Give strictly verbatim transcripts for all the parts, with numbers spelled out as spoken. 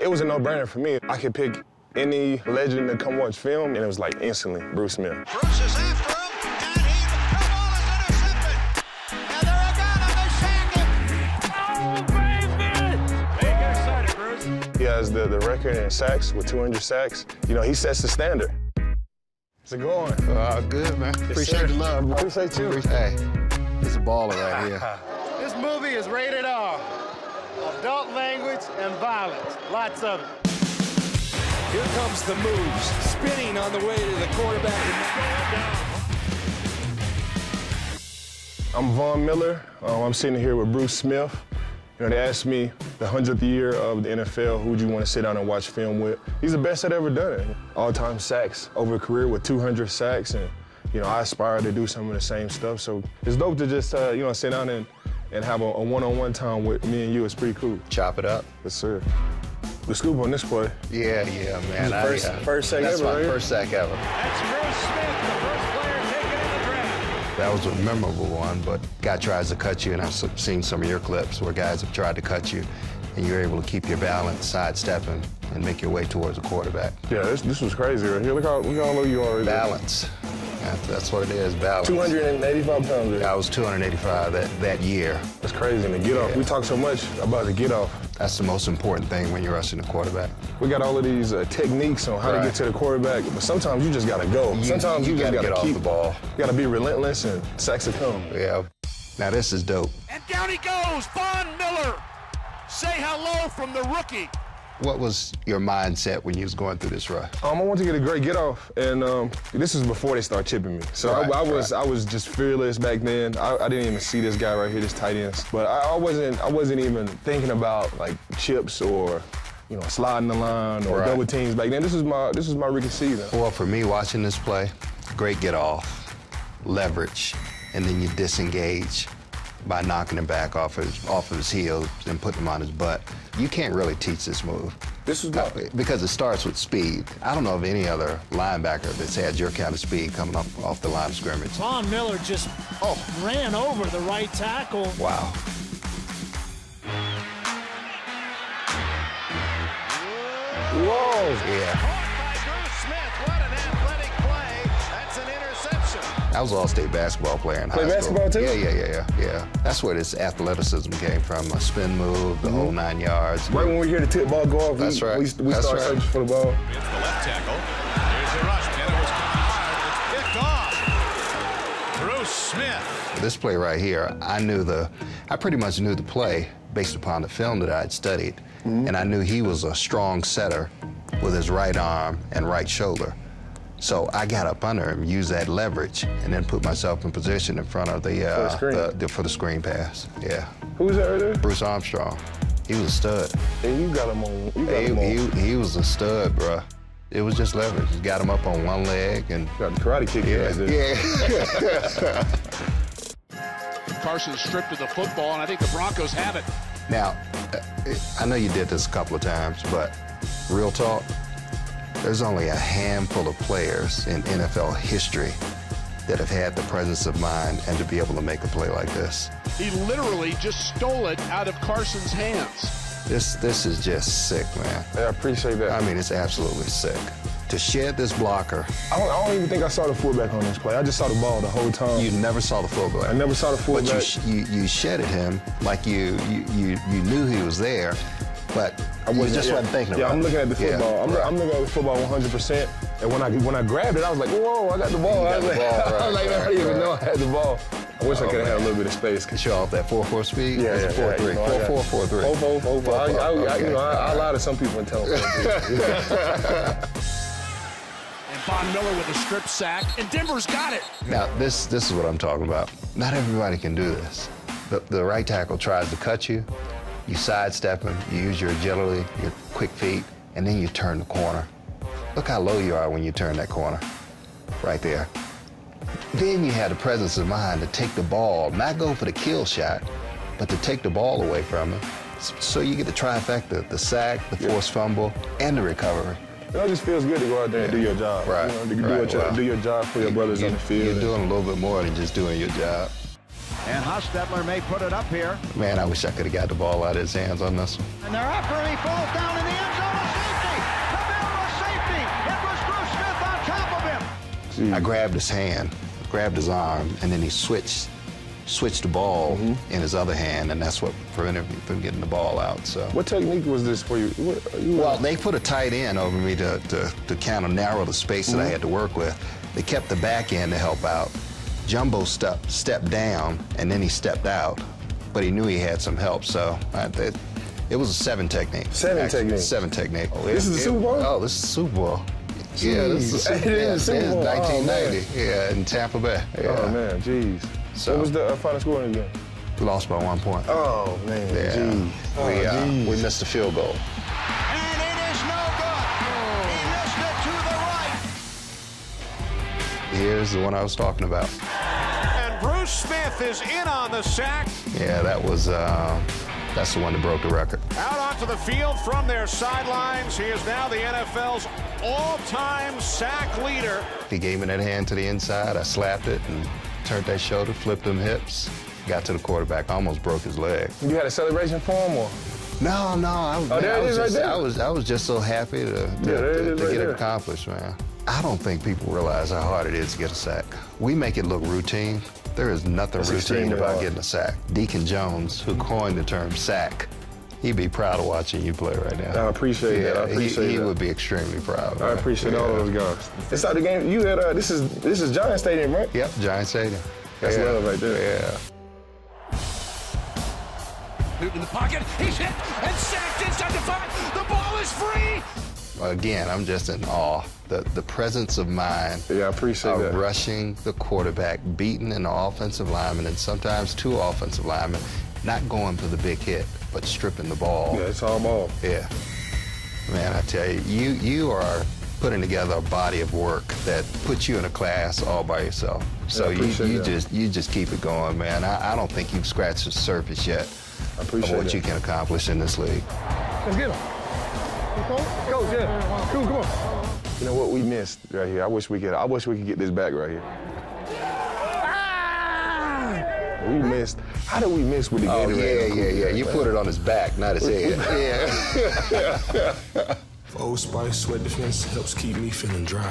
It was a no-brainer for me. I could pick any legend to come watch film, and it was like instantly Bruce Smith. Bruce is after him, and he, the ball is intercepted. And they're again, and they sack him. Oh, baby! Hey, get excited, Bruce. He has the, the record in sacks with two hundred sacks. You know, he sets the standard. How's it going? Uh, good, man. Yes, Appreciate sir. the love. I appreciate you. Hey, it's a baller right here. This movie is rated R. Adult language and violence. Lots of it. Here comes the moves, spinning on the way to the quarterback. I'm Von Miller. Um, I'm sitting here with Bruce Smith. You know, they asked me the hundredth year of the N F L, who would you want to sit down and watch film with? He's the best I've ever done it. All-time sacks over a career with two hundred sacks, and you know, I aspire to do some of the same stuff. So it's dope to just uh, you know, sit down and and have a one-on-one time with me and you. It's pretty cool. Chop it up. Yes, sir. The scoop on this play. Yeah, yeah, man. First, I, uh, first sack that's ever. That's my right? first sack ever. That's Bruce Smith, the first player taken in the draft. That was a memorable one, but guy tries to cut you, and I've seen some of your clips where guys have tried to cut you, and you're able to keep your balance, sidestepping, and make your way towards the quarterback. Yeah, this, this was crazy right here. Look how, look how low you are right balance. there. Balance. That's what it is, balance. two hundred eighty-five pounds. Right? I was two hundred eighty-five that, that year. That's crazy, and the get-off. Yeah. We talk so much about the get-off. That's the most important thing when you're rushing the quarterback. We got all of these uh, techniques on how right. to get to the quarterback, but sometimes you just gotta go. You, sometimes you, you gotta, gotta get keep, off the ball. You gotta be relentless, and sacks will come. Yeah. Now this is dope. And down he goes, Von Miller. Say hello from the rookie. What was your mindset when you was going through this run? Um, I wanted to get a great get off, and um, this is before they start chipping me. So right, I, I was right. I was just fearless back then. I, I didn't even see this guy right here, this tight end. But I, I wasn't I wasn't even thinking about like chips or, you know, sliding the line or right. double teams back then. This is my this is my rookie season. Well, for me, watching this play, great get off, leverage, and then you disengage by knocking him back off his off of his heels and putting him on his butt. You can't really teach this move. This is not because it starts with speed. I don't know of any other linebacker that's had your kind of speed coming up off the line of scrimmage. Von Miller just oh. ran over the right tackle. Wow. Whoa. Yeah. Caught by Bruce Smith. What an athletic play. That's an interception. I was an All-State basketball player in high school. Play basketball too? Yeah, yeah, yeah, yeah, yeah. That's where this athleticism came from, a spin move, the mm-hmm. whole nine yards. Right when we hear the tip ball go off, That's we, right. we, we That's start right. searching for the ball. It's the left tackle. There's a rush. And it was picked off. Bruce Smith. This play right here, I knew the, I pretty much knew the play based upon the film that I had studied. Mm-hmm. And I knew he was a strong setter with his right arm and right shoulder. So I got up under him, used that leverage, and then put myself in position in front of the, uh, for, the, the for the screen pass. Yeah. Who was that right there? Bruce Armstrong. He was a stud. Hey, you got him on. You got hey, him on. He, he was a stud, bruh. It was just leverage. Just got him up on one leg and got the karate kick. Yeah. Right there. Yeah. Carson stripped of the football, and I think the Broncos have it. Now, I know you did this a couple of times, but real talk. There's only a handful of players in N F L history that have had the presence of mind and to be able to make a play like this. He literally just stole it out of Carson's hands. This this is just sick, man. Yeah, I appreciate that. I mean, it's absolutely sick. To shed this blocker. I don't, I don't even think I saw the fullback on this play. I just saw the ball the whole time. You never saw the fullback. I never saw the fullback. But you, you, you shedded him like you, you, you, you knew he was there. But I was just yeah. wasn't thinking about it. Yeah, I'm looking at the football. Yeah, I'm, right. I'm looking at the football one hundred percent. And when I when I grabbed it, I was like, whoa, I got the ball. Got I was the like, ball, right, I, was like right, I didn't right. even know I had the ball. I wish oh, I could have had a little bit of space. Could show off that four four speed. Yeah, yeah, four three. Yeah, you know, four four, four three. Four four, four four. I, I, okay. I, you know, I, I lie to some people and tell them. And Von Miller with a strip sack, and Denver's got it. Now this this is what I'm talking about. Not everybody can do this. The, the right tackle tries to cut you. You sidestep him, you use your agility, your quick feet, and then you turn the corner. Look how low you are when you turn that corner, right there. Then you had the presence of mind to take the ball, not go for the kill shot, but to take the ball away from him. So you get the trifecta, the sack, the forced yeah. fumble, and the recovery. You know, it just feels good to go out there and do your job. Right, you know, do, right, your, wow. do your job for your brothers you, on the field. You're doing a little bit more than just doing your job. And Hostetler may put it up here. Man, I wish I could have got the ball out of his hands on this one. And they're after him. He falls down in the end zone. A safety. The middle was safety. It was Bruce Smith on top of him. Mm. I grabbed his hand, grabbed his arm, and then he switched switched the ball mm-hmm. in his other hand, and that's what prevented me from getting the ball out. So what technique was this for you? What, you well, they put a tight end over me to, to, to kind of narrow the space mm-hmm. that I had to work with. They kept the back end to help out. Jumbo step, stepped down, and then he stepped out, but he knew he had some help, so I, it, it was a seven technique. Seven Actually, technique. Seven technique. Oh, this it, is the Super Bowl? Oh, this is the Super Bowl. Jeez. Yeah, this is the Super, it yeah, is Super Bowl. nineteen ninety, oh, yeah, in Tampa Bay. Yeah. Oh, man, jeez. So, what was the uh, final score in the game? Lost by one point. Oh, man, yeah. Geez. Oh, we, uh, geez. we missed a field goal. And it is no good. Oh. He missed it to the right. Here's the one I was talking about. And Bruce Smith is in on the sack. Yeah, that was, uh, that's the one that broke the record. Out onto the field from their sidelines. He is now the N F L's all-time sack leader. He gave me that hand to the inside. I slapped it and turned that shoulder, flipped them hips, got to the quarterback, almost broke his leg. You had a celebration for him, or? No, no, I, oh, man, I, was, just, right I, was, I was just so happy to, to, yeah, to, to right get it accomplished, man. I don't think people realize how hard it is to get a sack. We make it look routine. There is nothing That's routine about getting a sack. Deacon Jones, who coined the term sack, he'd be proud of watching you play right now. I appreciate yeah, that. I appreciate he, he that. would be extremely proud. I appreciate yeah. all those guys. It's not the game. You had uh, this is this is Giants Stadium, right? Yep, Giants Stadium. That's yeah. love right there. Yeah. Newton in the pocket. He's hit and sacked inside the five. The ball is free. Again, I'm just in awe. The the presence of mind. Yeah, I appreciate of that. Rushing the quarterback, beating an offensive lineman, and sometimes two offensive linemen. Not going for the big hit, but stripping the ball. Yeah, it's all ball. Yeah. Man, I tell you, you, you are putting together a body of work that puts you in a class all by yourself. So yeah, you, you just you just keep it going, man. I, I don't think you've scratched the surface yet I appreciate of what that. you can accomplish in this league. Let's get him. Coach, yeah. Cool, come on. You know what we missed right here? I wish we could, I wish we could get this back right here. We missed. How did we miss with the Gatorade? Oh, yeah, yeah, yeah. You put it on his back, not his head. Yeah. Old Spice sweat defense helps keep me feeling dry.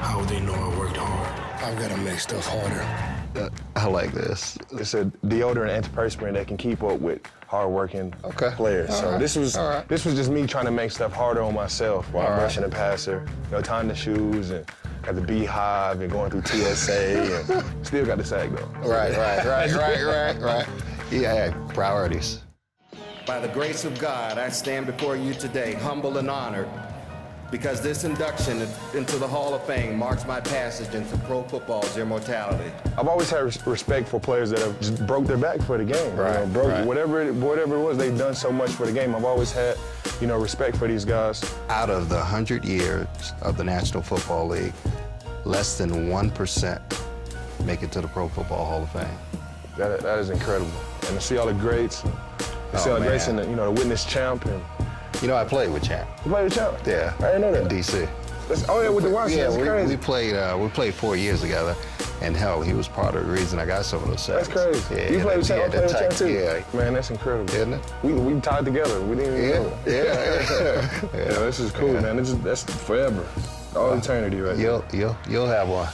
How would they know I worked hard? I've got to make stuff harder. Uh, I like this. It's a deodorant antiperspirant that can keep up with hardworking okay. players. All so right. this was right. this was just me trying to make stuff harder on myself while right. rushing the passer, you know, tying the shoes and. Got the beehive and going through T S A and still got the sack though. Right, right, right, right, right, right. Yeah, yeah, priorities. By the grace of God, I stand before you today, humble and honored, because this induction into the Hall of Fame marks my passage into pro football's immortality. I've always had res respect for players that have just broke their back for the game. Right, you know, broke right. whatever it, whatever it was, they've done so much for the game. I've always had, you know, respect for these guys. Out of the one hundred years of the National Football League, less than one percent make it to the Pro Football Hall of Fame. That, that is incredible. And to see all the greats, to oh, see all the greats and, the, you know, to witness Champ. And, you know, I played with Champ. You played with Champ? Yeah. I didn't know that. In D C. That's, oh, yeah, with the Washington. Yeah, we, crazy. we played uh, we played four years together, and hell, he was part of the reason I got some of those sacks. That's crazy. Yeah, you played with Champ, I played with Champ too. Yeah. Man, that's incredible. Isn't it? We, we tied together. We didn't even yeah. know it. Yeah, yeah. yeah. yeah, this is cool, yeah. man. This is, that's forever. All wow. eternity right you'll, there. You'll, you'll have one.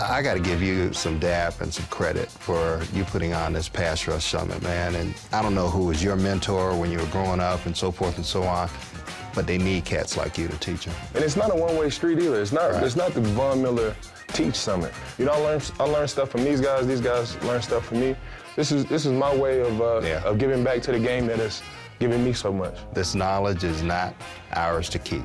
I got to give you some dap and some credit for you putting on this Pass Rush Summit, man. And I don't know who was your mentor when you were growing up and so forth and so on, but they need cats like you to teach them. And it's not a one-way street either. It's not, right. it's not the Von Miller Teach Summit. You know, I learned, I learned stuff from these guys. These guys learn stuff from me. This is, this is my way of, uh, yeah. of giving back to the game that is giving me so much. This knowledge is not ours to keep.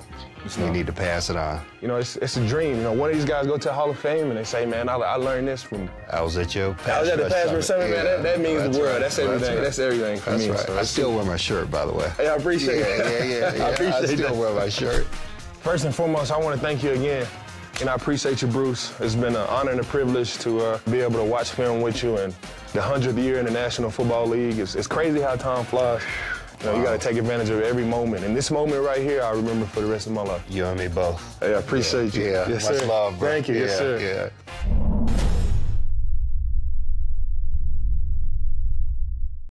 We need to pass it on. You know, it's, it's a dream. You know, one of these guys go to the Hall of Fame and they say, man, I, I learned this from... I was at your Pass Rush I was at the Pass Rush Summit, man. Yeah. That, that means that's the world. Right. That's everything. That's, that's everything for that's me. Right. So I still wear my shirt, by the way. Hey, I appreciate yeah, that. Yeah, yeah, yeah. I appreciate that. I still that. wear my shirt. First and foremost, I want to thank you again. And I appreciate you, Bruce. It's been an honor and a privilege to uh, be able to watch film with you. And the hundredth year in the National Football League, it's, it's crazy how time flies. You know, you got to take advantage of every moment. And this moment right here, I remember for the rest of my life. You and me both. Hey, I appreciate yeah. you. Yeah, yes, much sir. love, bro. Thank you, yeah. yes, sir. Yeah.